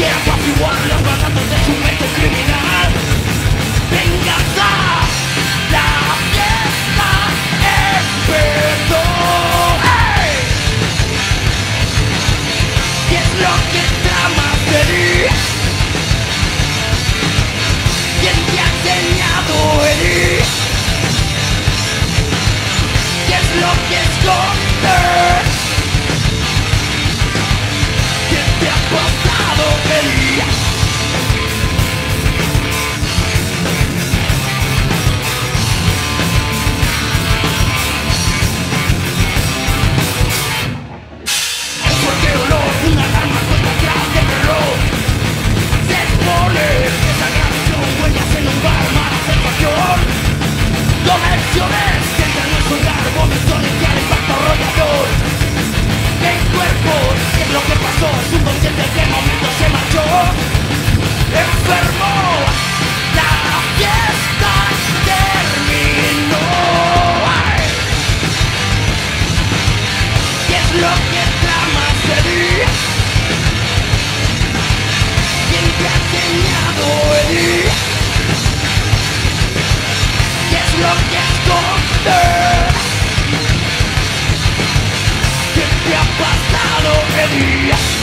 quieras apiguar los mandatos de su mente criminal. Venganza, la fiesta empezó. ¡Hey! ¿Qué es lo que tramas de mí? ¿Quién te ha enseñado a herir? ¿Qué es lo que escondes? ¿Qué te ha pasado, Eddie?